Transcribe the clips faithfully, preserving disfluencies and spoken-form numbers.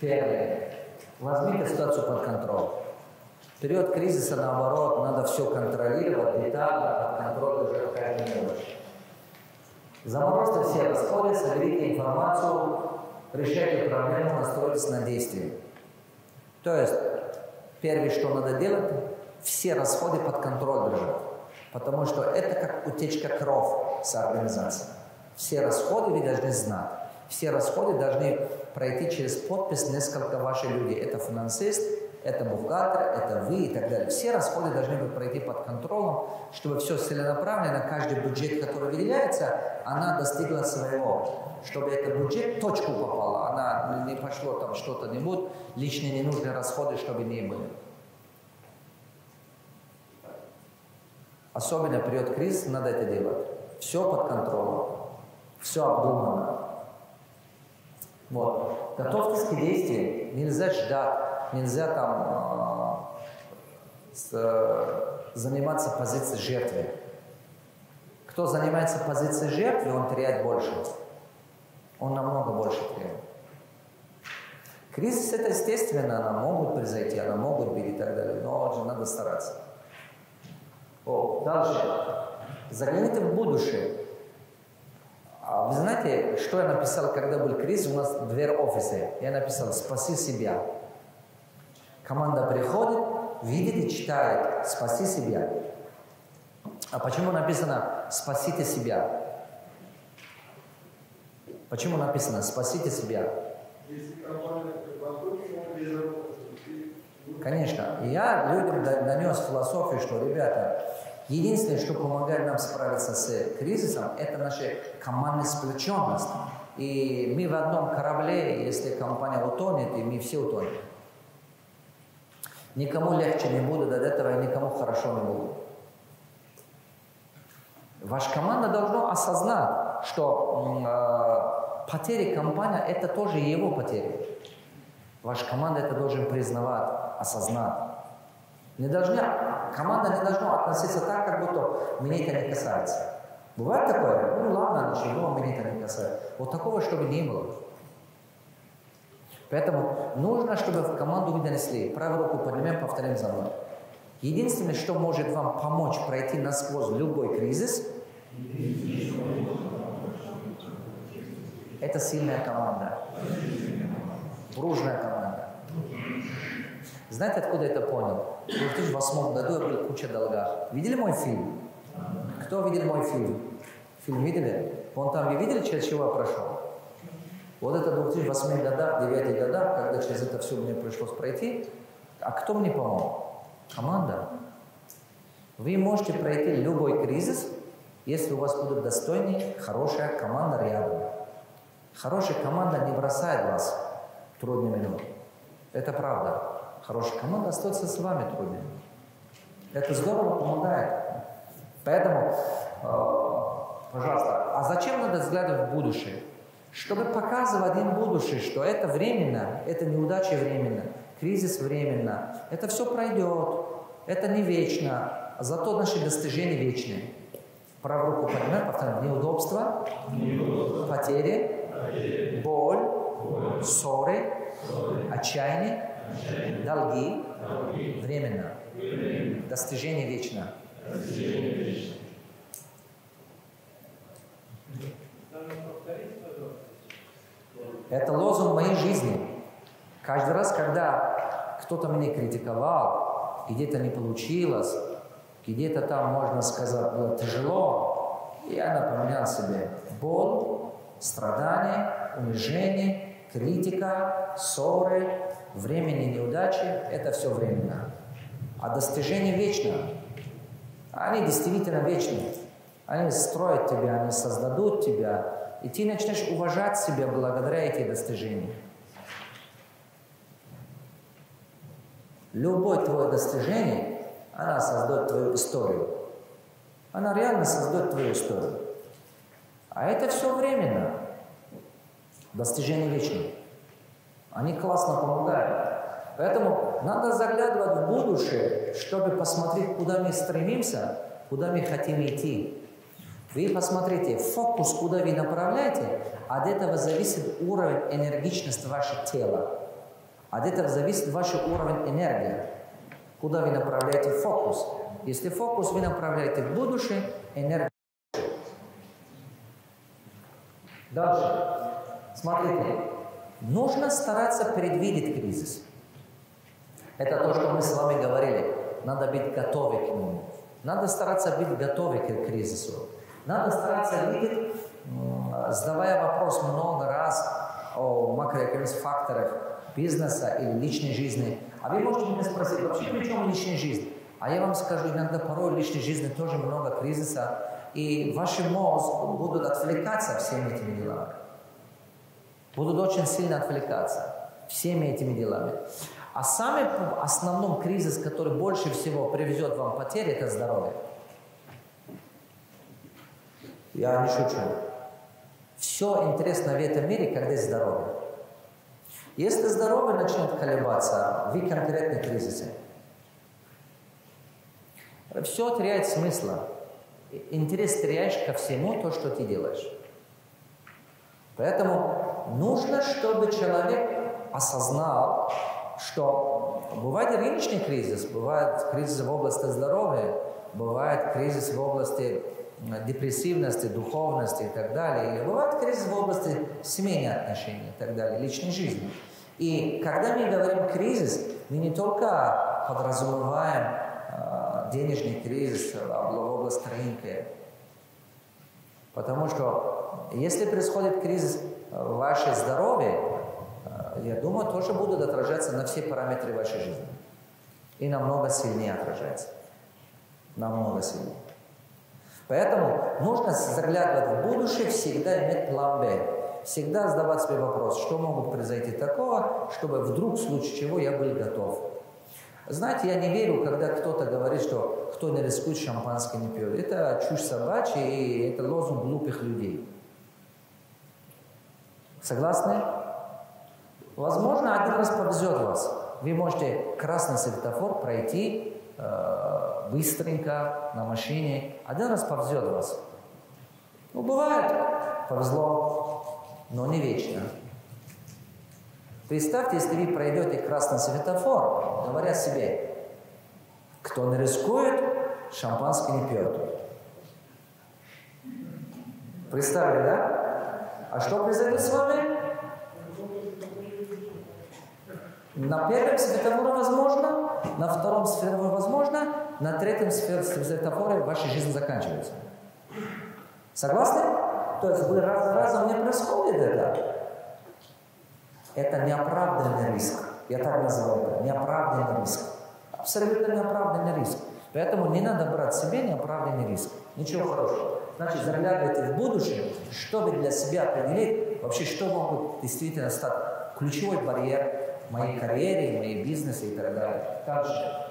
Первое. Возьмите ситуацию под контроль. В период кризиса, наоборот, надо все контролировать, детально, от контроля уже какая-то мелочь. Заморозьте все расходы, соберите информацию, решайте проблему, настройтесь на действие. То есть, первое, что надо делать, все расходы под контроль держать. Потому что это как утечка кров с организации. Все расходы вы должны знать. Все расходы должны пройти через подпись несколько ваших людей. Это финансист, это бухгалтер, это вы и так далее. Все расходы должны быть пройти под контролем, чтобы все целенаправленно, каждый бюджет, который выделяется, она достигла своего. Чтобы этот бюджет в точку попала, она не пошло там что-то не будет, лишние ненужные расходы, чтобы не были. Особенно в период кризиса надо это делать. Все под контролем, все обдумано. Вот. Готовьтесь к действию. Нельзя ждать, нельзя там э, с, э, заниматься позицией жертвы. Кто занимается позицией жертвы, он теряет больше. Он намного больше теряет. Кризис это естественно, она могут произойти, она могут быть и так далее, но же надо стараться. О, дальше. Загляните в будущее. Вы знаете, что я написал, когда был кризис, у нас дверь офиса. Я написал «Спаси себя». Команда приходит, видит и читает «Спаси себя». А почему написано «Спасите себя»? Почему написано «Спасите себя»? Конечно. Я людям донес философию, что, ребята, единственное, что помогает нам справиться с кризисом, это наша командная сплоченность. И мы в одном корабле, если компания утонет, и мы все утонем. Никому легче не будет от этого, и никому хорошо не будет. Ваша команда должна осознать, что э, потери компании – это тоже его потери. Ваша команда это должна признавать, осознать. Не должна... Команда не должна относиться так, как будто меня это не касается. Бывает такое? Ну ладно, ничего, меня это не касается. Вот такого, чтобы не было. Поэтому нужно, чтобы в команду вы донесли. Правую руку поднимаем, повторяем за мной. Единственное, что может вам помочь пройти насквозь любой кризис, это сильная команда. Дружная команда. Знаете, откуда это понял? В две тысячи восьмом году я был куча долга. Видели мой фильм? Кто видел мой фильм? Фильм видели? Вон там, вы видели, через чего я прошел? Вот это две тысячи восьмом годах, две тысячи девятом годах, когда через это все мне пришлось пройти. А кто мне помог? Команда. Вы можете пройти любой кризис, если у вас будет достойная, хорошая команда рядом. Хорошая команда не бросает вас в трудные минуты. Это правда. Хорошая команда остается с вами трудно. Это здорово помогает. Поэтому, э, пожалуйста, а зачем надо взглядывать в будущее? Чтобы показывать им будущее, что это временно, это неудача временно, кризис временно, это все пройдет, это не вечно, зато наши достижения вечны. Правую руку поднимаем, повторяем. Неудобства, неудобства, потери, потери боль, боль, ссоры, ссоры, отчаяние, долги, долги. Временно. Временно. Достижение вечно. Достижение вечно. Это лозунг моей жизни. Каждый раз, когда кто-то меня критиковал, где-то не получилось, где-то там, можно сказать, было тяжело, я напоминал себе боль, страдания, унижение, критика, ссоры, времени, неудачи – это все временно. А достижения вечно. Они действительно вечны. Они строят тебя, они создадут тебя. И ты начнешь уважать себя благодаря этим достижениям. Любое твое достижение, она создает твою историю. Она реально создает твою историю. А это все временно. Достижения вечны. Они классно помогают. Поэтому надо заглядывать в будущее, чтобы посмотреть, куда мы стремимся, куда мы хотим идти. Вы посмотрите, фокус, куда вы направляете, от этого зависит уровень энергичности вашего тела. От этого зависит ваш уровень энергии, куда вы направляете фокус. Если фокус вы направляете в будущее, энергия. Дальше. Смотрите. Нужно стараться предвидеть кризис. Это то, что мы с вами говорили. Надо быть готовым к нему. Надо стараться быть готовым к кризису. Надо стараться видеть, задавая вопрос много раз о макроэкономических факторах бизнеса или личной жизни. А вы можете меня спросить, вообще при чем личная жизнь? А я вам скажу, иногда порой в личной жизни тоже много кризиса, и ваши мозги будут отвлекаться всеми этими делами. Будут очень сильно отвлекаться всеми этими делами. А самый основной кризис, который больше всего привезет вам потери, это здоровье. Я не шучу. Все интересно в этом мире, когда есть здоровье. Если здоровье начнет колебаться, вы конкретно кризисе. Все теряет смысла. Интерес теряешь ко всему то, что ты делаешь. Поэтому нужно, чтобы человек осознал, что бывает рыночный кризис, бывает кризис в области здоровья, бывает кризис в области депрессивности, духовности и так далее. И бывает кризис в области семейных отношений и так далее, личной жизни. И когда мы говорим кризис, мы не только подразумеваем денежный кризис в области рынка. Потому что если происходит кризис в вашем здоровье, я думаю, тоже будут отражаться на все параметры вашей жизни. И намного сильнее отражается. Намного сильнее. Поэтому нужно заглядывать в будущее, всегда иметь план Б. Всегда задавать себе вопрос, что могут произойти такого, чтобы вдруг, в случае чего, я был готов. Знаете, я не верю, когда кто-то говорит, что кто не рискует, шампанское не пьет. Это чушь собачья и это лозунг глупых людей. Согласны? Возможно, один раз повезет вас. Вы можете красный светофор пройти э, быстренько на машине. Один раз повезет вас. Ну, бывает. Повезло, но не вечно. Представьте, если вы пройдете красный светофор, говоря себе, кто не рискует, шампанское не пьет. Представили, да? А что произойдет с вами? На первом светофоре возможно, на втором светофоре возможно, на третьем светофоре ваша жизнь заканчивается. Согласны? То есть вы раз за разом не происходит это. Это неоправданный риск. Я так называю это. Неоправданный риск. Абсолютно неоправданный риск. Поэтому не надо брать себе неоправданный риск. Ничего хорошего. Значит, заглядывайте в будущее, чтобы для себя определить, вообще, что могут действительно стать ключевой барьер в моей карьере, в моей бизнесе и так далее. Также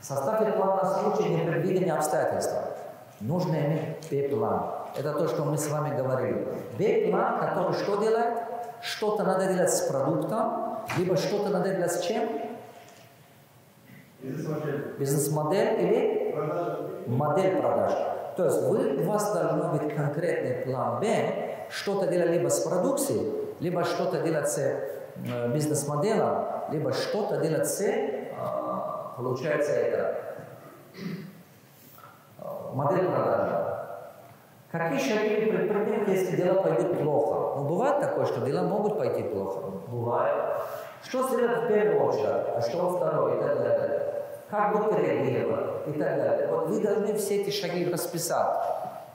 составьте план на случай непредвидения обстоятельств. Нужно иметь Б-план. Это то, что мы с вами говорили. Б-план, который что делает? Что-то надо делать с продуктом, либо что-то надо делать с чем? Бизнес-модель. Бизнес-модель или продажа. Модель продаж. То есть вы, у вас должен быть конкретный план Б, что-то делать либо с продукцией, либо что-то делать с э, бизнес-моделем, либо что-то делать с, э, получается, это модель продажа. Какие шаги предпринять, если дела пойдут плохо? Ну, бывает такое, что дела могут пойти плохо. Бывает. Что сделать в первую очередь, а что во второй и так далее. Как будут реагировать и так далее. Вот вы должны все эти шаги расписать.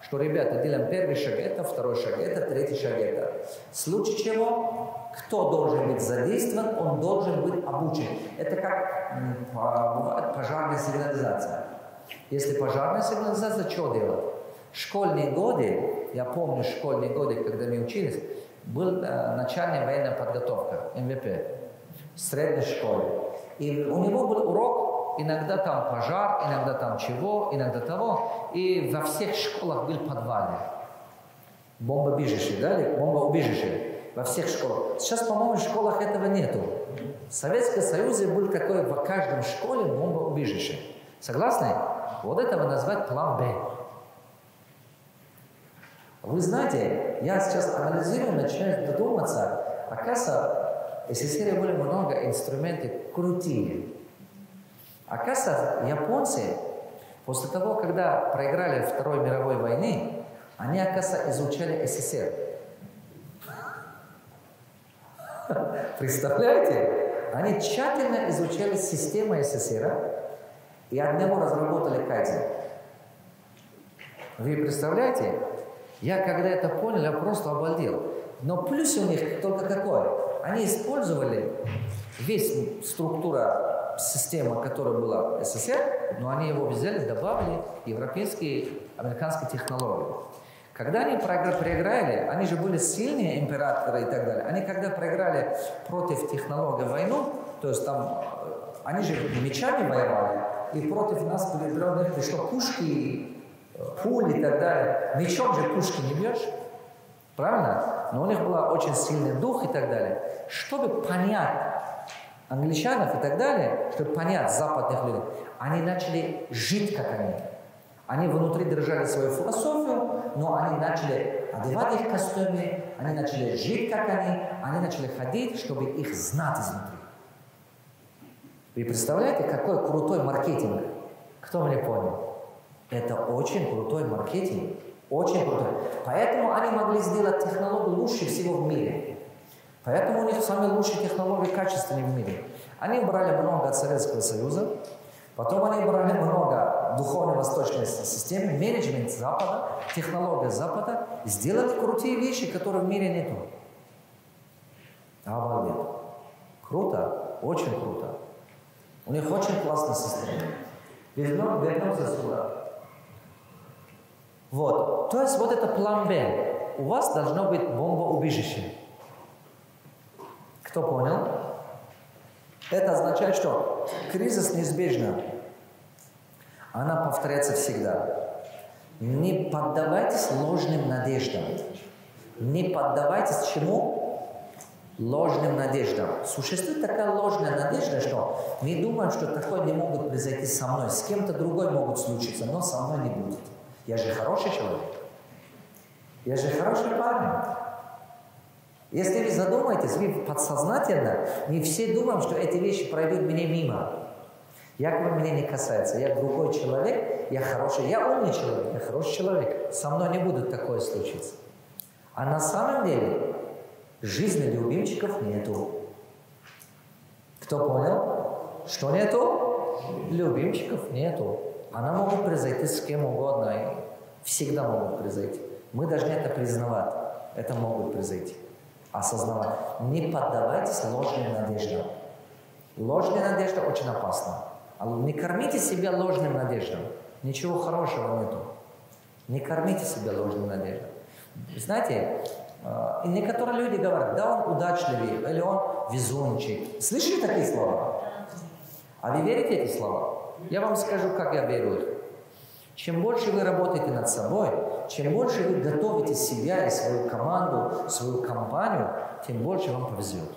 Что, ребята, делаем первый шаг это, второй шаг это, третий шаг это. В случае чего, кто должен быть задействован, он должен быть обучен. Это как бывает пожарная сигнализация. Если пожарная сигнализация, что делать? Школьные годы, я помню школьные годы, когда мы учились, был э, начальная военная подготовка, МВП, в средней школе. И у него был урок, иногда там пожар, иногда там чего, иногда того. И во всех школах был подвал. Бомбоубежище, да, или бомбоубежище во всех школах. Сейчас, по-моему, в школах этого нету. В Советском Союзе был такой, в каждом школе бомбоубежище. Согласны? Вот этого назвать план Б. Вы знаете, я сейчас анализирую, начинаю задуматься, оказывается, Ссср было много инструментов крутые. Оказывается, японцы после того, когда проиграли Второй мировой войны, они, оказывается, изучали СССР. Представляете? Они тщательно изучали систему СССР и от него разработали кайдзен. Вы представляете? Я когда это понял, я просто обалдел. Но плюс у них только какой? Они использовали весь структура, система, которая была в СССР, но они его взяли, добавили европейские, американские технологии. Когда они проиграли, они же были сильные императоры и так далее. Они когда проиграли против технологий войну, то есть там они же мечами воевали, и против нас были пришло пушки, пули и так далее. Мечом же пушки не бьешь, правильно? Но у них был очень сильный дух и так далее. Чтобы понять англичанов и так далее, чтобы понять западных людей, они начали жить как они. Они внутри держали свою философию, но они начали одевать их костюмы, они начали жить как они, они начали ходить, чтобы их знать изнутри. Вы представляете, какой крутой маркетинг? Кто меня понял? Это очень крутой маркетинг, очень крутой. Поэтому они могли сделать технологию лучше всего в мире. Поэтому у них самые лучшие технологии, качественные в мире. Они брали много от Советского Союза, потом они брали много духовно-восточной системы, менеджмент Запада, технология Запада, сделали крутые вещи, которые в мире нету. Обалдеть. Круто, очень круто. У них очень классная система. Вернем, вернемся сюда. Вот. То есть вот это план Б. У вас должно быть бомбоубежище. Кто понял? Это означает, что кризис неизбежно. Она повторяется всегда. Не поддавайтесь ложным надеждам. Не поддавайтесь чему? Ложным надеждам. Существует такая ложная надежда, что мы думаем, что такое не могут произойти со мной. С кем-то другой могут случиться, но со мной не будет. Я же хороший человек. Я же хороший парень. Если вы задумаетесь, вы подсознательно, не все думаем, что эти вещи пройдут меня мимо. Якобы меня не касается. Я другой человек, я хороший, я умный человек, я хороший человек. Со мной не будет такое случиться. А на самом деле жизни любимчиков нету. Кто понял? Что нету? Любимчиков нету. Она может произойти с кем угодно, и всегда могут произойти. Мы должны это признавать, это могут произойти, осознавать. Не поддавайтесь ложным надеждам. Ложная надежда очень опасна. Не кормите себя ложным надеждам, ничего хорошего нету. Не кормите себя ложным надеждам. Знаете, некоторые люди говорят, да, он удачливый, или он везунчик. Слышали такие слова? А вы верите эти слова? Я вам скажу, как я верю. Чем больше вы работаете над собой, чем больше вы готовите себя и свою команду, свою компанию, тем больше вам повезет.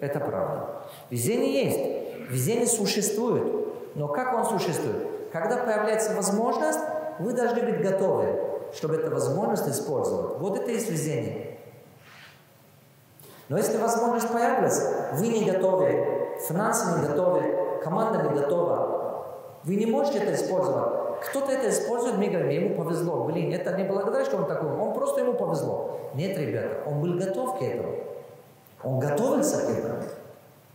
Это правда. Везение есть. Везение существует. Но как он существует? Когда появляется возможность, вы должны быть готовы, чтобы эту возможность использовать. Вот это и есть везение. Но если возможность появится, вы не готовы. Финансы не готовы, команда не готова. Вы не можете это использовать. Кто-то это использует, мы говорим, ему повезло. Блин, это не благодаря, что он такой, он просто ему повезло. Нет, ребята, он был готов к этому. Он готовился к этому.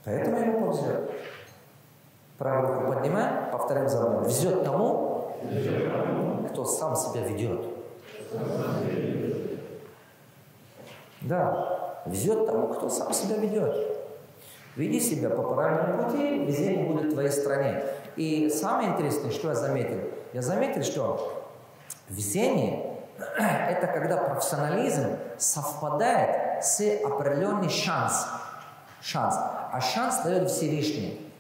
Поэтому ему повезло. Правую руку поднимаем, повторяем за мной. Везет тому, кто сам себя ведет. Да, везет тому, кто сам себя ведет. Веди себя по правильному пути, везение будет в твоей стране. И самое интересное, что я заметил, я заметил, что везение – это когда профессионализм совпадает с определенным шансом. Шанс. А шанс дает Всевышний.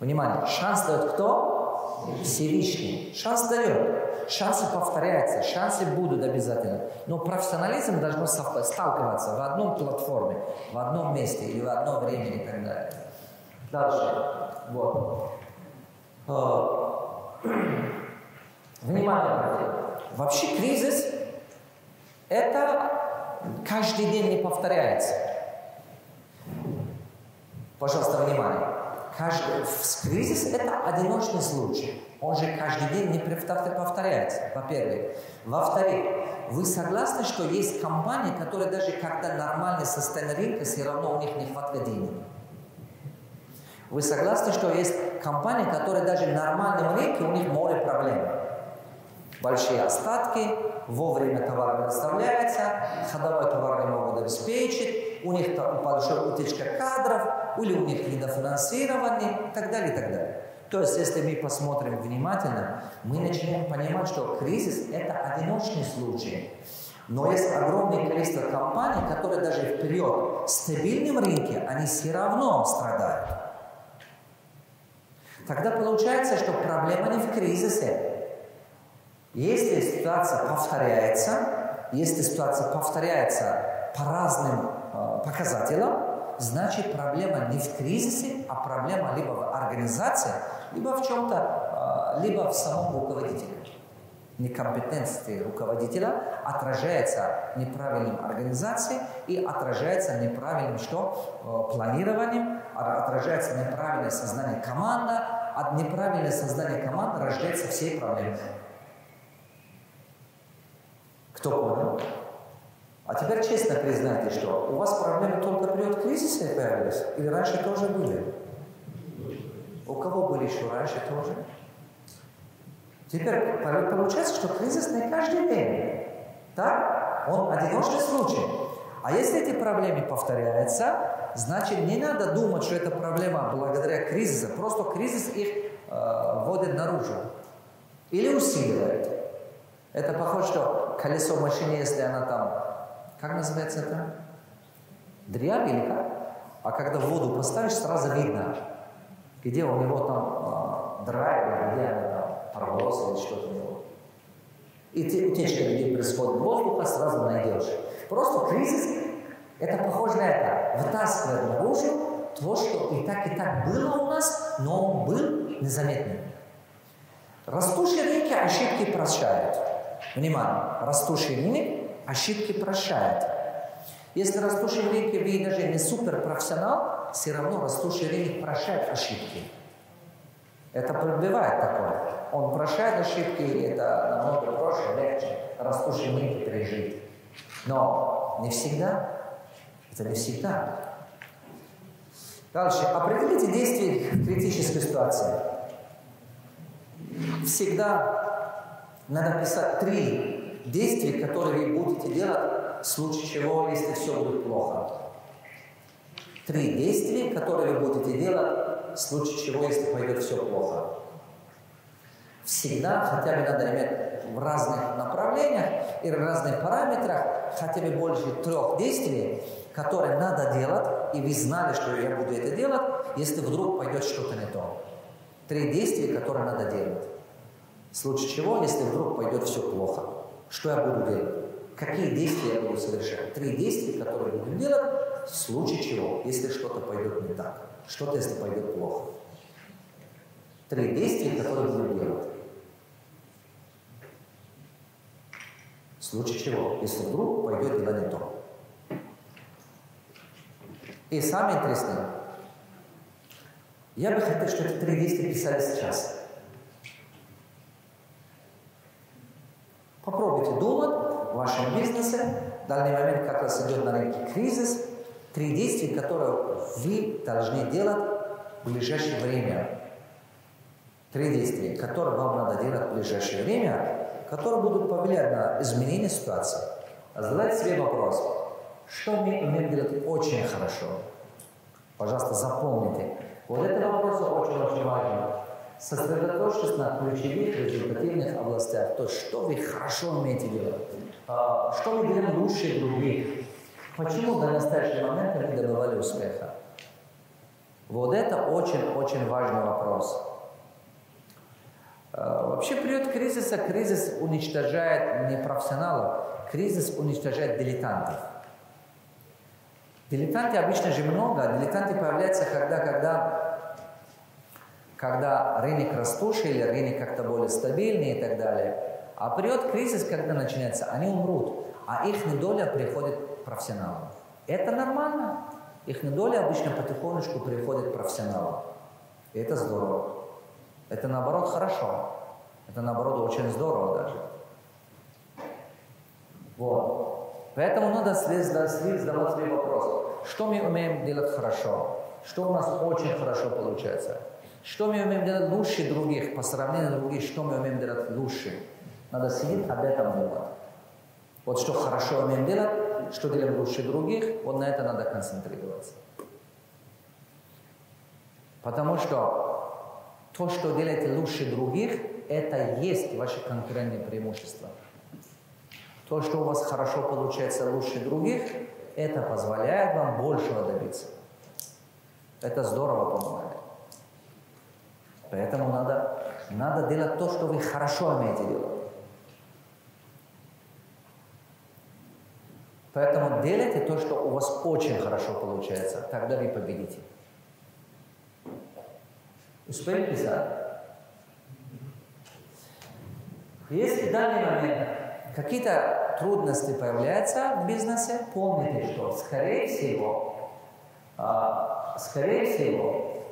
Внимание, шанс дает кто? Всевышний. Шанс дает. Шансы повторяются, шансы будут обязательно. Но профессионализм должен сталкиваться в одном платформе, в одном месте или в одно время и так далее. Дальше. Вот. Внимание. Вообще кризис – это каждый день не повторяется. Пожалуйста, внимание. Каждый... Кризис – это одиночный случай. Он же каждый день не повторяется, во-первых. Во-вторых, вы согласны, что есть компании, которые даже когда нормальное состояние рынка, все равно у них не хватает денег? Вы согласны, что есть компании, которые даже в нормальном рынке, у них море проблем? Большие остатки, вовремя товар не доставляется, ходовой товар не могут обеспечить, у них большая утечка кадров, или у них недофинансирование, и так далее, и так далее. То есть, если мы посмотрим внимательно, мы начинаем понимать, что кризис – это одиночный случай. Но есть огромное количество компаний, которые даже вперед в стабильном рынке, они все равно страдают. Тогда получается, что проблема не в кризисе. Если ситуация повторяется, если ситуация повторяется по разным э, показателям, значит проблема не в кризисе, а проблема либо в организации, либо в чем-то, э, либо в самом руководителе. Некомпетентность руководителя отражается неправильным организацией и отражается неправильным что? Планированием, отражается неправильное создание команды, от неправильного создания команды рождаются все проблемы. Кто понял? А теперь честно признайте, что у вас проблемы только в период кризиса появились или раньше тоже были? У кого были еще раньше тоже? Теперь получается, что кризис не каждый день, так? Он одиночный случай. А если эти проблемы повторяются, значит не надо думать, что это проблема благодаря кризису, просто кризис их э, вводит наружу или усиливает. Это похоже, что колесо машины, если она там, как называется это? Дрябелька. А когда в воду поставишь, сразу видно, где у него там э, драйв, где она там. Порвался или что-то было. И ты утечка, где происходит воздуха, сразу найдешь. Просто кризис, это похоже на это. Вытаскивает наружу то, что и так, и так было у нас, но он был незаметным. Растущие рынки ошибки прощают. Внимание, растущий рынок ошибки прощает. Если растущий рынок, вы даже не суперпрофессионал, все равно растущий рынок прощает ошибки. Это пробивает такое. Он прощает ошибки, и это намного проще, легче, растущие мифы пережить. Но не всегда. Это не всегда. Дальше. Определите действия в критической ситуации. Всегда надо писать три действия, которые вы будете делать в случае чего, если все будет плохо. Три действия, которые вы будете делать в случае чего, если пойдет все плохо. Всегда хотя бы надо иметь в разных направлениях и в разных параметрах хотя бы больше трех действий, которые надо делать, и вы знали, что я буду это делать, если вдруг пойдет что-то не то. Три действия, которые надо делать. В случае чего, если вдруг пойдет все плохо, что я буду делать? Какие действия я буду совершать? Три действия, которые буду делать, в случае чего, если что-то пойдет не так, что-то, если пойдет плохо. Три действия, которые буду делать. В случае чего, если вдруг пойдет дело не то. И самое интересное, я бы хотел, чтобы эти три действия писали сейчас. Попробуйте думать в вашем бизнесе, в данный момент как раз идет на рынке кризис, три действия, которые вы должны делать в ближайшее время. Три действия, которые вам надо делать в ближайшее время, которые будут повлиять на изменение ситуации. Задайте себе вопрос, что мы умеем делать очень хорошо. Пожалуйста, запомните. Вот этот вопрос очень-очень важен. Сосредоточьтесь на ключевых результативных областях. То есть, что вы хорошо умеете делать. Что мы делаем лучше других. Почему до настоящего момента мы добивали успеха. Вот это очень-очень важный вопрос. Вообще, период кризиса, кризис уничтожает не профессионалов, кризис уничтожает дилетантов. Дилетанты обычно же много, дилетанты появляются, когда, когда, когда рынок растущий или рынок как-то более стабильный и так далее. А период кризиса, когда начинается, они умрут, а их доля приходит профессионалам. Это нормально. Их доля обычно потихонечку переходит к профессионалам. И это здорово. Это наоборот хорошо. Это наоборот очень здорово даже. Вот. Поэтому надо задавать себе вопрос. Что мы умеем делать хорошо? Что у нас очень хорошо получается? Что мы умеем делать лучше других, по сравнению с другими, что мы умеем делать лучше? Надо сидеть об этом думать. Вот что хорошо умеем делать, что делаем лучше других, вот на это надо концентрироваться. Потому что то, что делаете лучше других, это есть ваше конкурентное преимущество. То, что у вас хорошо получается лучше других, это позволяет вам большего добиться. Это здорово помогает. Поэтому надо, надо делать то, что вы хорошо умеете делать. Поэтому делайте то, что у вас очень хорошо получается. Тогда вы победите. Успели писать? Если в данный момент какие-то трудности появляются в бизнесе, помните, что, скорее всего, скорее всего,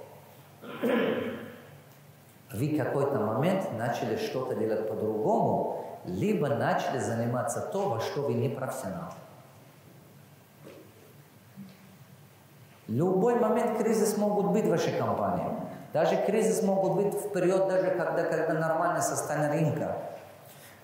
вы в какой-то момент начали что-то делать по-другому, либо начали заниматься то, во что вы не профессионал. Любой момент кризис могут быть в вашей компании. Даже кризис могут быть в период, даже когда, когда нормальное состояние рынка.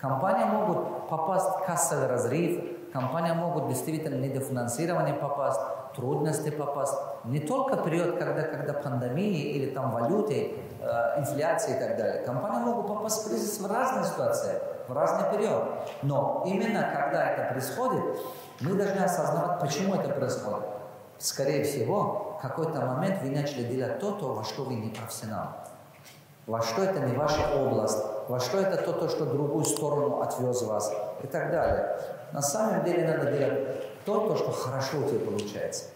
Компании могут попасть в кассовый разрыв, компании могут действительно недофинансирование попасть, трудности попасть. Не только период, когда, когда пандемии или там валюты, э, инфляции и так далее. Компании могут попасть в кризис в разные ситуации, в разный период. Но именно когда это происходит, мы должны осознавать, почему это происходит. Скорее всего, в какой-то момент вы начали делать то, то, во что вы не профессионал. Во что это не ваша область, во что это то, то, что другую сторону отвез вас и так далее. На самом деле надо делать то, то, что хорошо у тебя получается.